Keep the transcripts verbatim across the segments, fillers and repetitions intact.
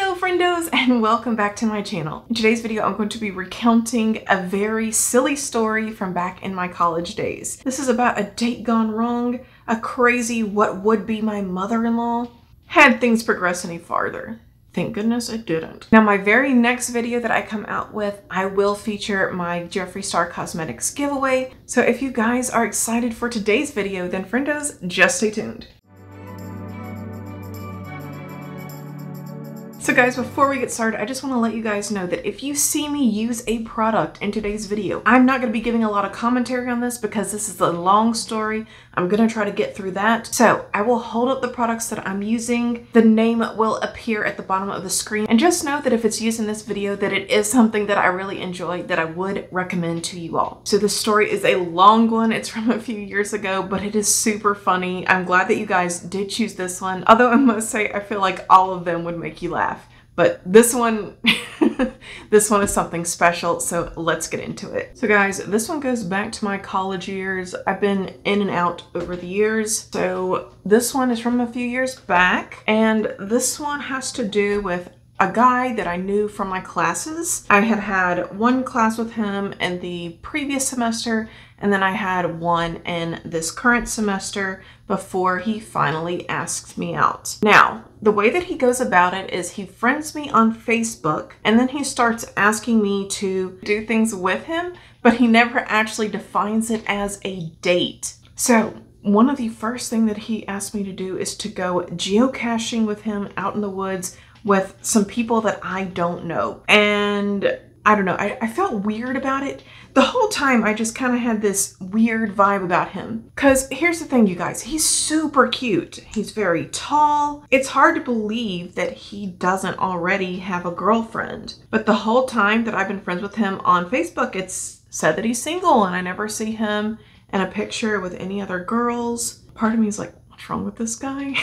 Heyo friendos, and welcome back to my channel. In today's video, I'm going to be recounting a very silly story from back in my college days. This is about a date gone wrong, a crazy what would be my mother-in-law, had things progressed any farther. Thank goodness it didn't. Now, my very next video that I come out with, I will feature my Jeffree Star Cosmetics giveaway. So if you guys are excited for today's video, then friendos, just stay tuned. So guys, before we get started, I just want to let you guys know that if you see me use a product in today's video, I'm not going to be giving a lot of commentary on this because this is a long story. I'm going to try to get through that. So I will hold up the products that I'm using. The name will appear at the bottom of the screen. And just know that if it's used in this video, that it is something that I really enjoy that I would recommend to you all. So this story is a long one. It's from a few years ago, but it is super funny. I'm glad that you guys did choose this one. Although I must say, I feel like all of them would make you laugh. But this one, this one is something special, so let's get into it. So guys, this one goes back to my college years. I've been in and out over the years. So this one is from a few years back, and this one has to do with a guy that I knew from my classes. I had had one class with him in the previous semester, and then I had one in this current semester before he finally asked me out. Now, the way that he goes about it is he friends me on Facebook, and then he starts asking me to do things with him, but he never actually defines it as a date. So one of the first thing that he asked me to do is to go geocaching with him out in the woods with some people that I don't know. And I don't know, I, I felt weird about it. The whole time I just kind of had this weird vibe about him. Cause here's the thing, you guys, he's super cute. He's very tall. It's hard to believe that he doesn't already have a girlfriend. But the whole time that I've been friends with him on Facebook, it's said that he's single, and I never see him in a picture with any other girls. Part of me is like, what's wrong with this guy?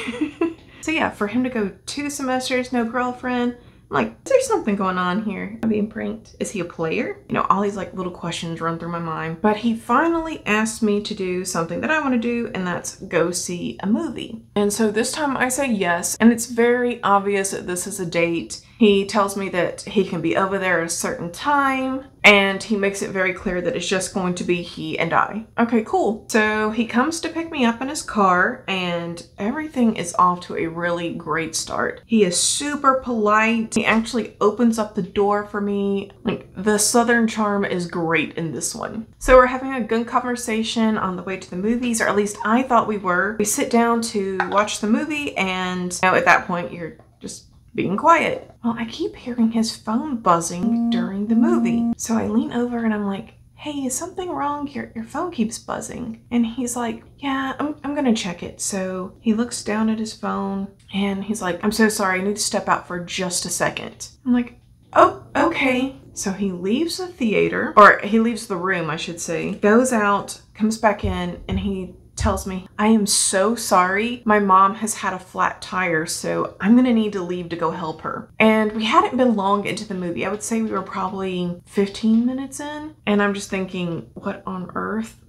So yeah, for him to go two semesters, no girlfriend, like, there's something going on here. I'm being pranked. Is he a player? You know, all these like little questions run through my mind. But he finally asked me to do something that I want to do, and that's go see a movie. And so this time I say yes, and it's very obvious that this is a date. He tells me that he can be over there at a certain time, and he makes it very clear that it's just going to be he and I. Okay, cool. So he comes to pick me up in his car, and everything is off to a really great start. He is super polite. He actually opens up the door for me. Like, the Southern charm is great in this one. So we're having a good conversation on the way to the movies, or at least I thought we were. We sit down to watch the movie, and you know, at that point you're just being quiet. Well, I keep hearing his phone buzzing during the movie. So I lean over and I'm like, hey, is something wrong? Your, your phone keeps buzzing. And he's like, yeah, I'm, I'm gonna check it. So he looks down at his phone and he's like, I'm so sorry, I need to step out for just a second. I'm like, oh, okay. So he leaves the theater, or he leaves the room, I should say, goes out, comes back in, and he tells me, I am so sorry. My mom has had a flat tire, so I'm gonna need to leave to go help her. And we hadn't been long into the movie. I would say we were probably fifteen minutes in. And I'm just thinking, what on earth?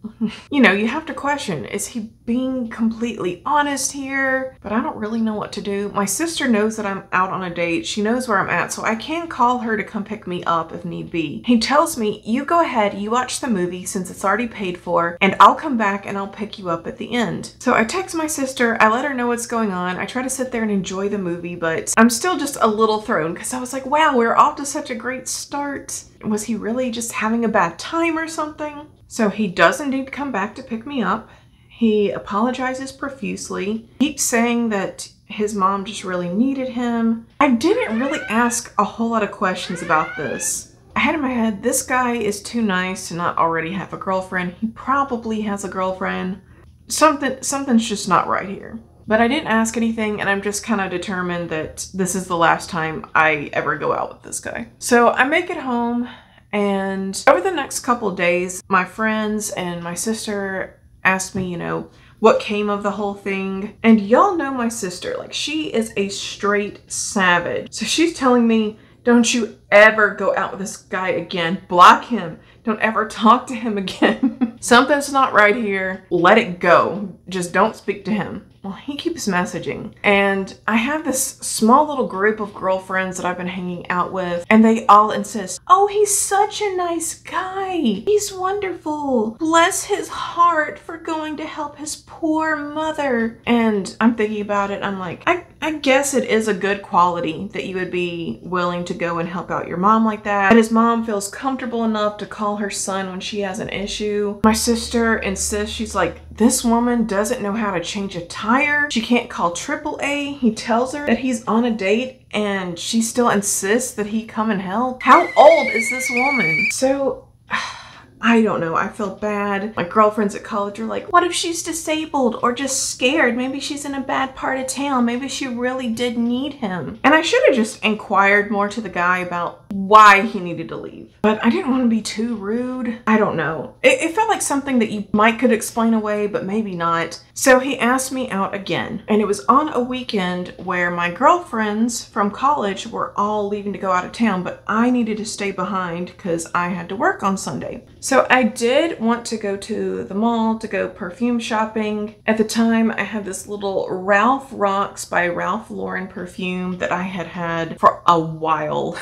You know, you have to question, is he being completely honest here? But I don't really know what to do. My sister knows that I'm out on a date. She knows where I'm at, so I can call her to come pick me up if need be. He tells me, you go ahead, you watch the movie since it's already paid for, and I'll come back and I'll pick you up at the end. So I text my sister, I let her know what's going on. I try to sit there and enjoy the movie, but I'm still just a little thrown because I was like, wow, we're off to such a great start. Was he really just having a bad time or something? So he does indeed come back to pick me up. He apologizes profusely, keeps saying that his mom just really needed him. I didn't really ask a whole lot of questions about this. I had in my head, this guy is too nice to not already have a girlfriend. He probably has a girlfriend. Something, something's just not right here. But I didn't ask anything, and I'm just kind of determined that this is the last time I ever go out with this guy. So I make it home, and over the next couple days, my friends and my sister asked me, you know, what came of the whole thing. And y'all know my sister, like, she is a straight savage. So she's telling me, don't you ever go out with this guy again. Block him. Don't ever talk to him again. Something's not right here. Let it go. Just don't speak to him. Well, he keeps messaging, and I have this small little group of girlfriends that I've been hanging out with, and they all insist, oh, he's such a nice guy. He's wonderful. Bless his heart for going to help his poor mother. And I'm thinking about it. I'm like, I, I guess it is a good quality that you would be willing to go and help out your mom like that. And his mom feels comfortable enough to call her son when she has an issue. My sister insists, she's like, this woman doesn't know how to change a tire. She can't call triple A. He tells her that he's on a date and she still insists that he come and help. How old is this woman? So, I don't know, I feel bad. My girlfriends at college are like, what if she's disabled or just scared? Maybe she's in a bad part of town. Maybe she really did need him. And I should have just inquired more to the guy about why he needed to leave. But I didn't want to be too rude. I don't know. It, it felt like something that you might could explain away, but maybe not. So he asked me out again. And it was on a weekend where my girlfriends from college were all leaving to go out of town, but I needed to stay behind because I had to work on Sunday. So I did want to go to the mall to go perfume shopping. At the time, I had this little Ralph Rocks by Ralph Lauren perfume that I had had for a while.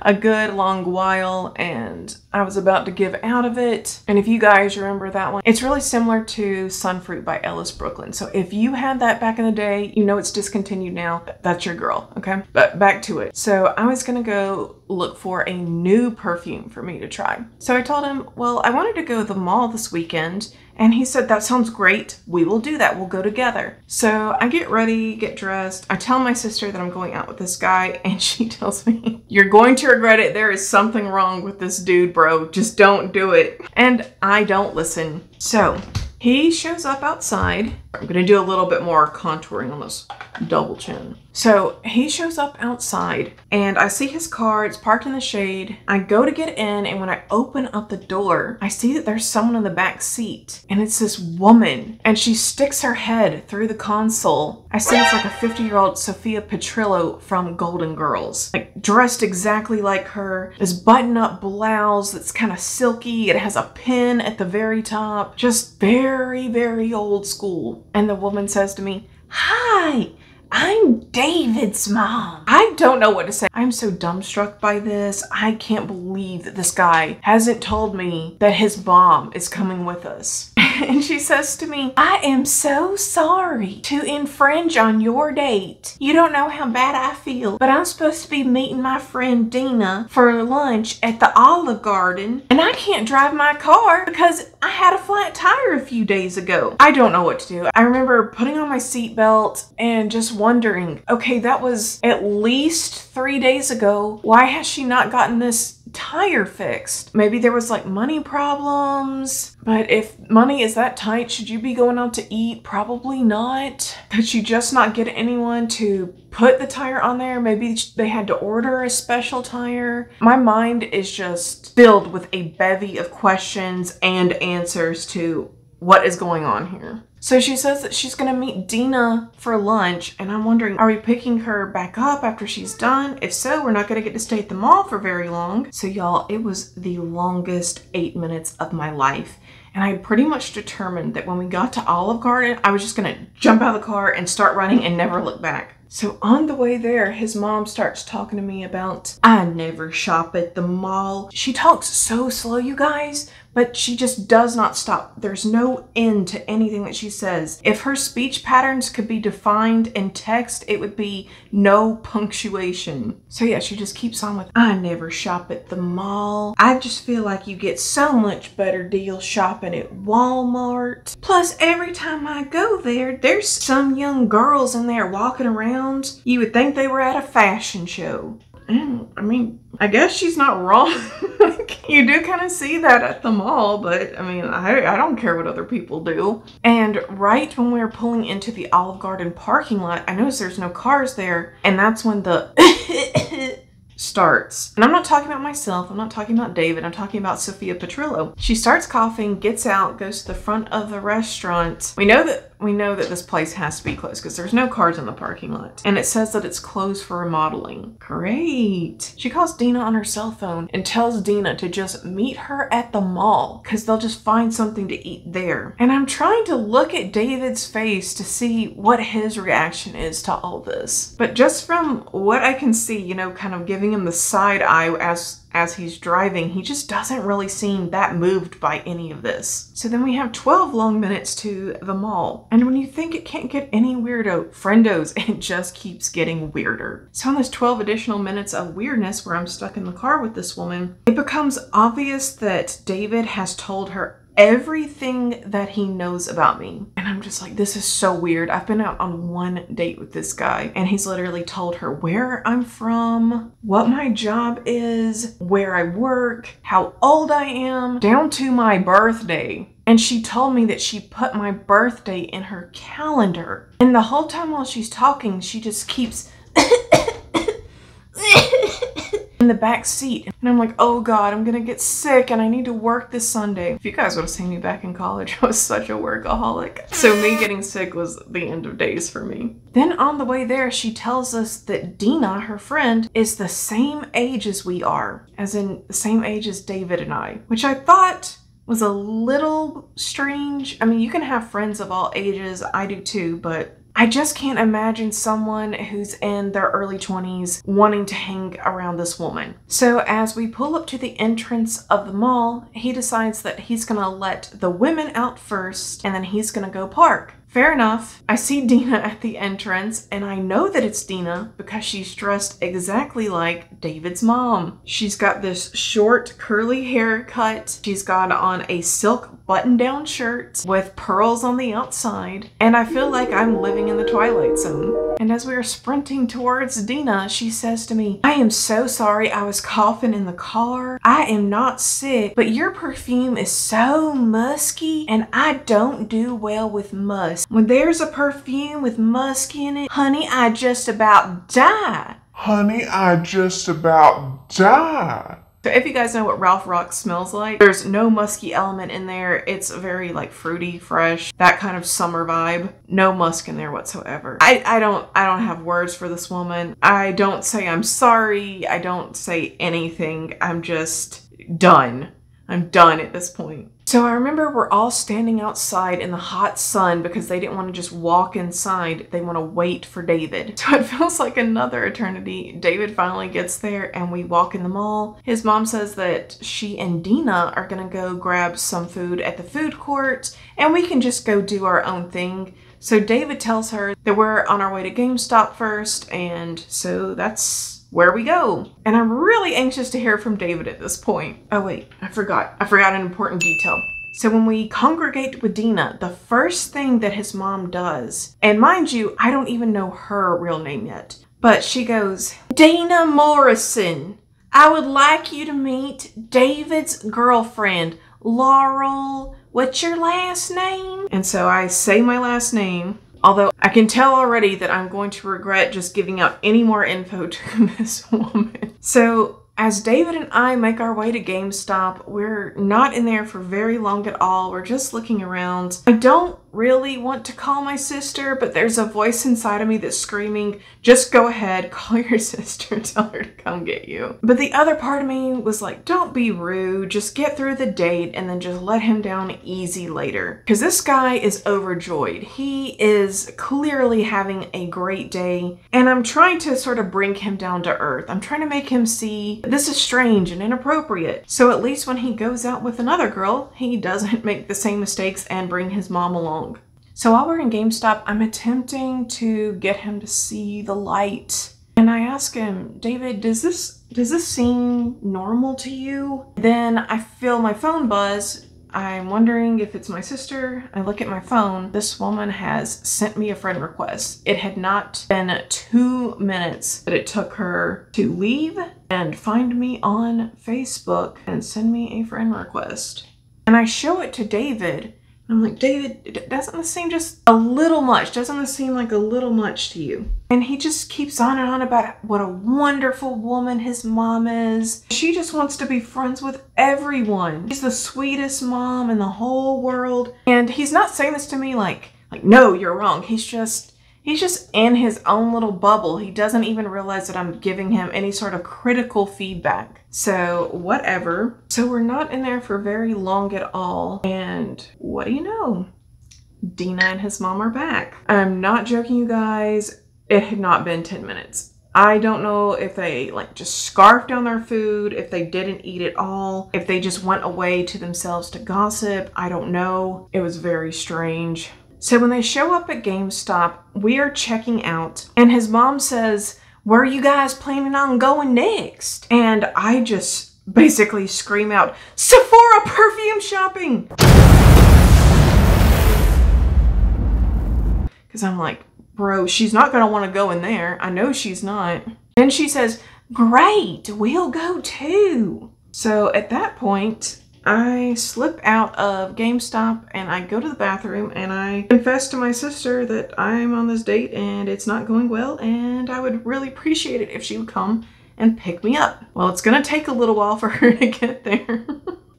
A good long while, and I was about to give out of it. And if you guys remember that one, it's really similar to Sunfruit by Ellis Brooklyn. So if you had that back in the day, you know it's discontinued now. That's your girl, okay? But back to it. So I was gonna go look for a new perfume for me to try. So I told him, well, I wanted to go to the mall this weekend. And he said, that sounds great. We will do that. We'll go together. So I get ready, get dressed. I tell my sister that I'm going out with this guy, and she tells me, you're going to regret it. There is something wrong with this dude, bro. Just don't do it. And I don't listen. So he shows up outside. I'm going to do a little bit more contouring on this double chin. So he shows up outside and I see his car. It's parked in the shade. I go to get in, and when I open up the door, I see that there's someone in the back seat, and it's this woman, and she sticks her head through the console. I see it's like a fifty year old Sophia Petrillo from Golden Girls, like dressed exactly like her. This button up blouse that's kind of silky. It has a pin at the very top, just very, very old school. And the woman says to me, hi, I'm David's mom. I don't know what to say. I'm so dumbstruck by this. I can't believe that this guy hasn't told me that his mom is coming with us. And she says to me, I am so sorry to infringe on your date. You don't know how bad I feel, but I'm supposed to be meeting my friend Dina for lunch at the Olive Garden, and I can't drive my car because I had a flat tire a few days ago. I don't know what to do. I remember putting on my seatbelt and just wondering, okay, that was at least three days ago. Why has she not gotten this tire fixed? Maybe there was like money problems, but if money is that tight, should you be going out to eat? Probably not. Could you just not get anyone to put the tire on there? Maybe they had to order a special tire. My mind is just filled with a bevy of questions and answers to what is going on here. So she says that she's going to meet Dina for lunch, and I'm wondering, are we picking her back up after she's done? If so, we're not going to get to stay at the mall for very long. So y'all, it was the longest eight minutes of my life. And I pretty much determined that when we got to Olive Garden, I was just going to jump out of the car and start running and never look back. So on the way there, his mom starts talking to me about, I never shop at the mall. She talks so slow, you guys, but she just does not stop. There's no end to anything that she says. If her speech patterns could be defined in text, it would be no punctuation. So yeah, she just keeps on with, I never shop at the mall. I just feel like you get so much better deal shopping at Walmart. Plus, every time I go there, there's some young girls in there walking around. You would think they were at a fashion show. And, I mean, I guess she's not wrong. You do kind of see that at the mall, but I mean, I, I don't care what other people do. And right when we were pulling into the Olive Garden parking lot, I noticed there's no cars there. And that's when the... starts, and I'm not talking about myself, I'm not talking about David, I'm talking about Sophia Petrillo. She starts coughing, gets out, goes to the front of the restaurant. We know that we know that this place has to be closed because there's no cars in the parking lot. And it says that it's closed for remodeling. Great. She calls Dina on her cell phone and tells Dina to just meet her at the mall because they'll just find something to eat there. And I'm trying to look at David's face to see what his reaction is to all this. But just from what I can see, you know, kind of giving him the side eye as as he's driving, he just doesn't really seem that moved by any of this. So then we have twelve long minutes to the mall. And when you think it can't get any weirdo, friendos, it just keeps getting weirder. So in those twelve additional minutes of weirdness where I'm stuck in the car with this woman, it becomes obvious that David has told her everything that he knows about me. And I'm just like, this is so weird. I've been out on one date with this guy and he's literally told her where I'm from, what my job is, where I work, how old I am, down to my birthday. And she told me that she put my birthday in her calendar. And the whole time while she's talking, she just keeps in the back seat. And I'm like, oh God, I'm gonna get sick and I need to work this Sunday. If you guys would have seen me back in college, I was such a workaholic. So me getting sick was the end of days for me. Then on the way there, she tells us that Dina, her friend, is the same age as we are, as in the same age as David and I, which I thought was a little strange. I mean, you can have friends of all ages, I do too, but I just can't imagine someone who's in their early twenties wanting to hang around this woman. So as we pull up to the entrance of the mall, he decides that he's gonna let the women out first and then he's gonna go park. Fair enough. I see Dina at the entrance and I know that it's Dina because she's dressed exactly like David's mom. She's got this short curly haircut. She's got on a silk button-down shirt with pearls on the outside. And I feel like I'm living in the Twilight Zone. And as we are sprinting towards Dina, she says to me, I am so sorry I was coughing in the car. I am not sick, but your perfume is so musky and I don't do well with musk. When there's a perfume with musk in it, honey, I just about die. Honey, I just about die. So if you guys know what Ralph Rock smells like, there's no musky element in there. It's very like fruity, fresh, that kind of summer vibe. No musk in there whatsoever. I, I don't I don't have words for this woman. I don't say I'm sorry. I don't say anything. I'm just done. I'm done at this point. So I remember we're all standing outside in the hot sun because they didn't want to just walk inside. They want to wait for David. So it feels like another eternity. David finally gets there and we walk in the mall. His mom says that she and Dina are going to go grab some food at the food court and we can just go do our own thing. So David tells her that we're on our way to GameStop first, and so that's where we go. And I'm really anxious to hear from David at this point. Oh wait, I forgot. I forgot an important detail. So when we congregate with Dina, the first thing that his mom does, and mind you, I don't even know her real name yet, but she goes, Dina Morrison, I would like you to meet David's girlfriend, Laurel, what's your last name? And so I say my last name. Although I can tell already that I'm going to regret just giving out any more info to this woman. So as David and I make our way to GameStop, we're not in there for very long at all. We're just looking around. I don't really want to call my sister, but there's a voice inside of me that's screaming, just go ahead, call your sister, tell her to come get you. But the other part of me was like, don't be rude, just get through the date and then just let him down easy later. Because this guy is overjoyed. He is clearly having a great day. And I'm trying to sort of bring him down to earth. I'm trying to make him see this is strange and inappropriate. So at least when he goes out with another girl, he doesn't make the same mistakes and bring his mom along. So while we're in GameStop, I'm attempting to get him to see the light. And I ask him, David, does this, does this seem normal to you? Then I feel my phone buzz. I'm wondering if it's my sister. I look at my phone. This woman has sent me a friend request. It had not been two minutes that it took her to leave and find me on Facebook and send me a friend request. And I show it to David, I'm like, David, doesn't this seem just a little much? Doesn't this seem like a little much to you? And he just keeps on and on about what a wonderful woman his mom is. She just wants to be friends with everyone. She's the sweetest mom in the whole world. And he's not saying this to me like, like, no, you're wrong. He's just, he's just in his own little bubble. He doesn't even realize that I'm giving him any sort of critical feedback. So whatever. So we're not in there for very long at all. And what do you know? Dina and his mom are back. I'm not joking, you guys. It had not been ten minutes. I don't know if they like just scarfed down their food, if they didn't eat at all, if they just went away to themselves to gossip. I don't know. It was very strange. So when they show up at GameStop, we are checking out and his mom says, where are you guys planning on going next? And I just basically scream out, Sephora perfume shopping! Because I'm like, bro, she's not gonna wanna go in there. I know she's not. Then she says, great, we'll go too. So at that point, I slip out of GameStop and I go to the bathroom and I confess to my sister that I'm on this date and it's not going well and I would really appreciate it if she would come and pick me up. Well, it's gonna take a little while for her to get there.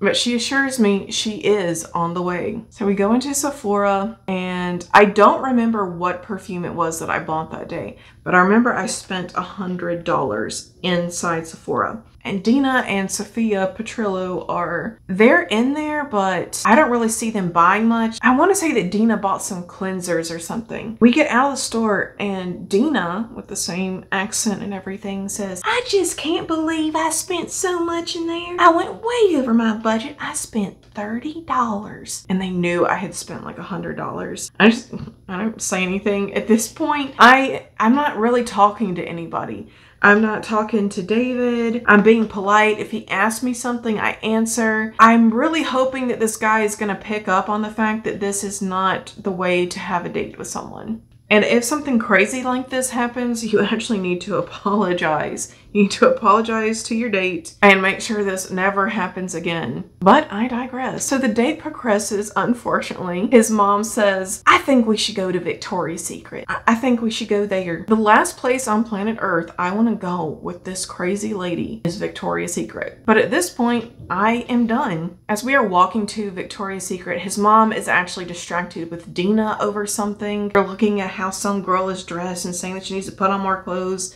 But she assures me she is on the way. So we go into Sephora and I don't remember what perfume it was that I bought that day, but I remember I spent one hundred dollars inside Sephora. And Dina and Sophia Petrillo are, they're in there, but I don't really see them buying much. I want to say that Dina bought some cleansers or something. We get out of the store and Dina, with the same accent and everything, says, I just can't believe I spent so much in there. I went way over my budget. I spent thirty dollars. And they knew I had spent like one hundred dollars. I just, I don't say anything at this point. I, I'm not really talking to anybody. I'm not talking to David. I'm being polite. If he asks me something, I answer. I'm really hoping that this guy is gonna pick up on the fact that this is not the way to have a date with someone. And if something crazy like this happens, you actually need to apologize. You need to apologize to your date and make sure this never happens again. But I digress. So the date progresses, unfortunately. His mom says, I think we should go to Victoria's Secret. I, I think we should go there. The last place on planet Earth I want to go with this crazy lady is Victoria's Secret. But at this point, I am done. As we are walking to Victoria's Secret, his mom is actually distracted with Dina over something. They're looking at how some girl is dressed and saying that she needs to put on more clothes.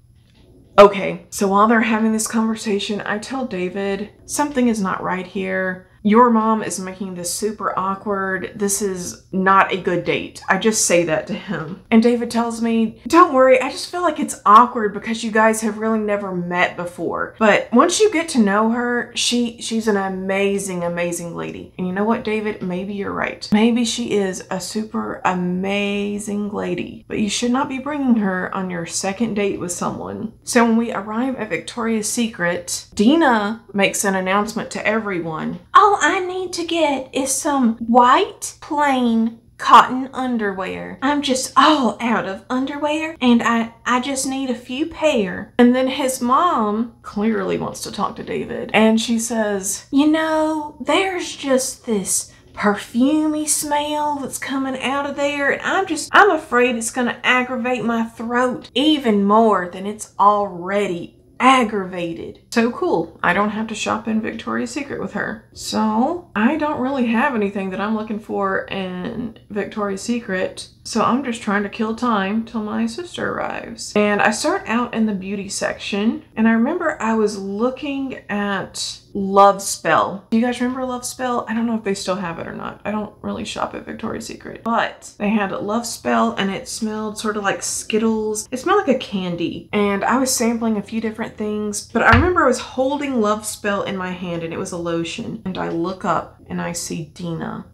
Okay, so while they're having this conversation, I tell David, something is not right here. Your mom is making this super awkward. This is not a good date. I just say that to him. And David tells me, don't worry, I just feel like it's awkward because you guys have really never met before. But once you get to know her, she she's an amazing, amazing lady. And you know what, David? Maybe you're right. Maybe she is a super amazing lady. But you should not be bringing her on your second date with someone. So when we arrive at Victoria's Secret, Dina makes an announcement to everyone. All I need to get is some white, plain cotton underwear. I'm just all out of underwear and I, I just need a few pair. And then his mom clearly wants to talk to David. And she says, you know, there's just this perfumey smell that's coming out of there and I'm just, I'm afraid it's gonna aggravate my throat even more than it's already aggravated. So cool. I don't have to shop in Victoria's Secret with her. So I don't really have anything that I'm looking for in Victoria's Secret. So I'm just trying to kill time till my sister arrives. And I start out in the beauty section. And I remember I was looking at Love Spell. Do you guys remember Love Spell? I don't know if they still have it or not. I don't really shop at Victoria's Secret, but they had Love Spell and it smelled sort of like Skittles. It smelled like a candy. And I was sampling a few different things, but I remember I was holding Love Spell in my hand and it was a lotion. And I look up and I see Dina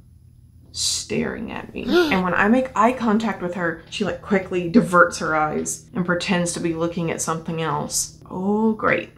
staring at me. And when I make eye contact with her, she like quickly diverts her eyes and pretends to be looking at something else. Oh, great.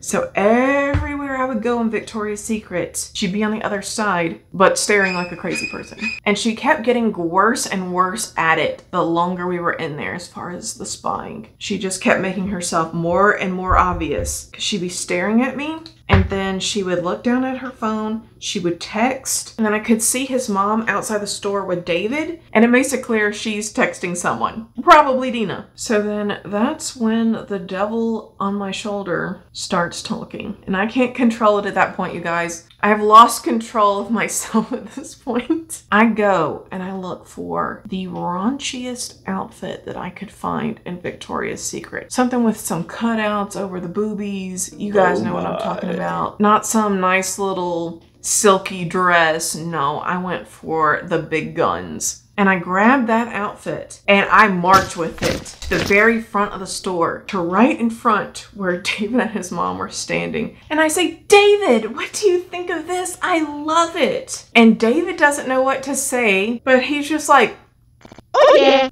So everywhere I would go in Victoria's Secret, she'd be on the other side, but staring like a crazy person. And she kept getting worse and worse at it the longer we were in there as far as the spying. She just kept making herself more and more obvious. She'd be staring at me and then she would look down at her phone, she would text, and then I could see his mom outside the store with David, and it makes it clear she's texting someone, probably Dina. So then that's when the devil on my shoulder starts talking, and I can't control it at that point, you guys. I've lost control of myself at this point. I go and I look for the raunchiest outfit that I could find in Victoria's Secret. Something with some cutouts over the boobies. You guys oh know my. what I'm talking about. Not some nice little silky dress. No, I went for the big guns. And I grabbed that outfit and I marched with it to the very front of the store, to right in front where David and his mom were standing. And I say, David, what do you think of this? I love it. And David doesn't know what to say, but he's just like, oh yeah.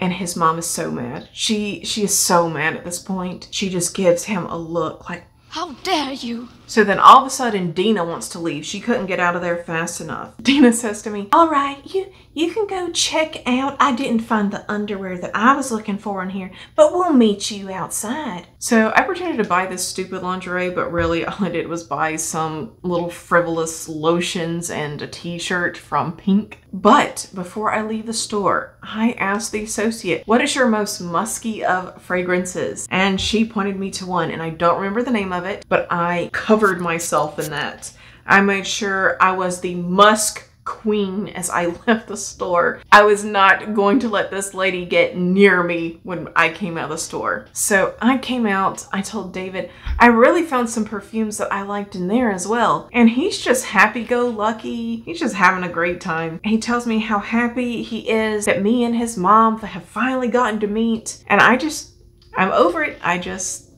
And his mom is so mad. She, she is so mad at this point. She just gives him a look like, how dare you? So then all of a sudden, Dina wants to leave. She couldn't get out of there fast enough. Dina says to me, all right, you, you can go check out. I didn't find the underwear that I was looking for in here, but we'll meet you outside. So I pretended to buy this stupid lingerie, but really all I did was buy some little frivolous lotions and a t-shirt from Pink. But before I leave the store, I asked the associate, what is your most musky of fragrances? And she pointed me to one, and I don't remember the name of it, but I covered myself in that. I made sure I was the musk queen as I left the store. I was not going to let this lady get near me when I came out of the store. So I came out, I told David, I really found some perfumes that I liked in there as well. And he's just happy-go-lucky. He's just having a great time. He tells me how happy he is that me and his mom have finally gotten to meet. And I just, I'm over it. I just,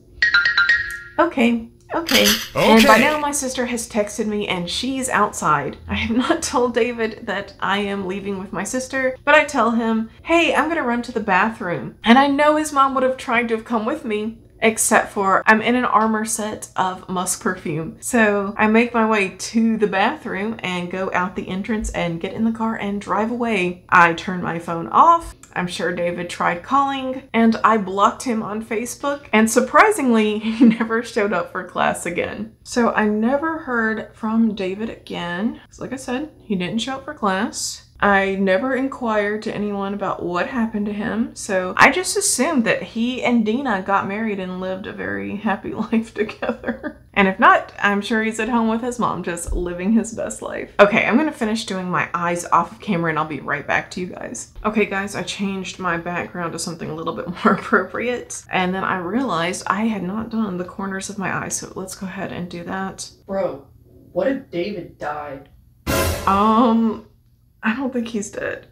okay. Okay. okay. And by now my sister has texted me and she's outside. I have not told David that I am leaving with my sister, but I tell him, hey, I'm going to run to the bathroom. And I know his mom would have tried to have come with me, except for I'm in an armor set of musk perfume. So I make my way to the bathroom and go out the entrance and get in the car and drive away. I turn my phone off. I'm sure David tried calling, and I blocked him on Facebook, and surprisingly, he never showed up for class again. So I never heard from David again. So like I said, he didn't show up for class. I never inquired to anyone about what happened to him, so I just assumed that he and Dina got married and lived a very happy life together. And if not, I'm sure he's at home with his mom just living his best life. Okay, I'm gonna finish doing my eyes off of camera and I'll be right back to you guys. Okay guys, I changed my background to something a little bit more appropriate, and then I realized I had not done the corners of my eyes, so let's go ahead and do that. Bro, what if David died? Um... I don't think he's dead.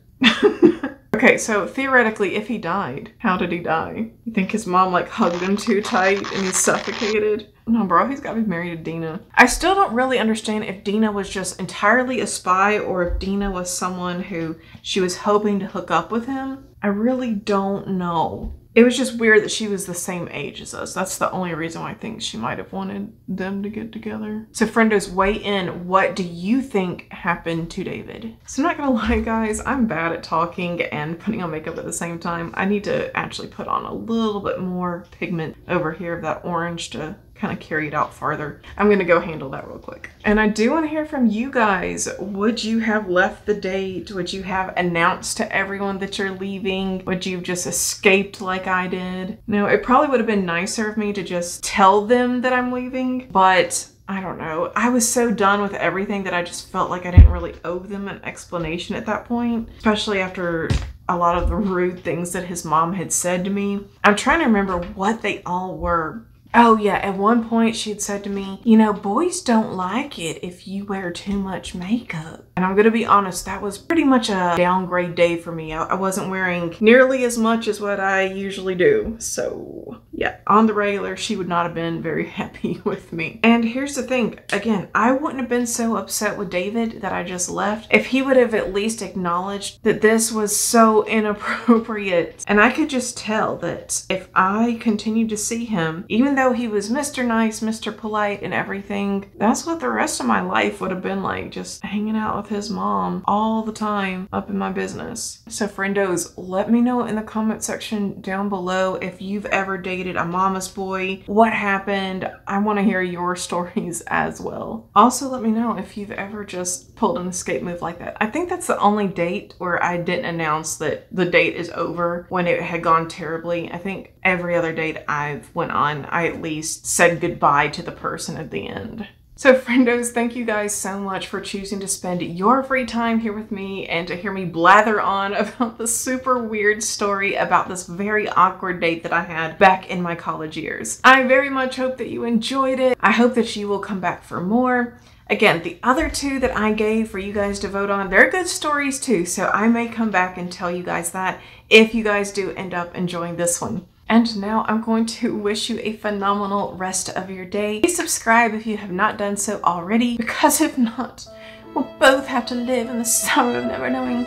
Okay, so theoretically, if he died, how did he die? You think his mom like hugged him too tight and he suffocated? No, bro, he's gotta be married to Dina. I still don't really understand if Dina was just entirely a spy or if Dina was someone who she was hoping to hook up with him. I really don't know. It was just weird that she was the same age as us. That's the only reason why I think she might have wanted them to get together. So friendos, weigh in. What do you think happened to David? So I'm not gonna lie, guys. I'm bad at talking and putting on makeup at the same time. I need to actually put on a little bit more pigment over here of that orange to kind of carry it out farther. I'm gonna go handle that real quick. And I do want to hear from you guys. Would you have left the date? Would you have announced to everyone that you're leaving? Would you have just escaped like I did? No, it probably would have been nicer of me to just tell them that I'm leaving, but I don't know. I was so done with everything that I just felt like I didn't really owe them an explanation at that point, especially after a lot of the rude things that his mom had said to me. I'm trying to remember what they all were. Oh yeah, at one point she'd said to me, you know, boys don't like it if you wear too much makeup. And I'm gonna be honest, that was pretty much a downgrade day for me. I wasn't wearing nearly as much as what I usually do. So yeah, on the regular, she would not have been very happy with me. And here's the thing, again, I wouldn't have been so upset with David that I just left if he would have at least acknowledged that this was so inappropriate. And I could just tell that if I continued to see him, even though though he was Mister Nice, Mister Polite and everything, that's what the rest of my life would have been like, just hanging out with his mom all the time up in my business. So friendos, let me know in the comment section down below if you've ever dated a mama's boy, what happened. I want to hear your stories as well. Also let me know if you've ever just pulled an escape move like that. I think that's the only date where I didn't announce that the date is over when it had gone terribly. I think every other date I've went on, I at least said goodbye to the person at the end. So friendos, thank you guys so much for choosing to spend your free time here with me and to hear me blather on about the super weird story about this very awkward date that I had back in my college years. I very much hope that you enjoyed it. I hope that you will come back for more. Again, the other two that I gave for you guys to vote on, they're good stories too, so I may come back and tell you guys that if you guys do end up enjoying this one. And now I'm going to wish you a phenomenal rest of your day. Please subscribe if you have not done so already, because if not, we'll both have to live in the sorrow of never knowing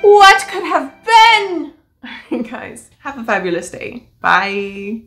what could have been. All right, guys, have a fabulous day. Bye.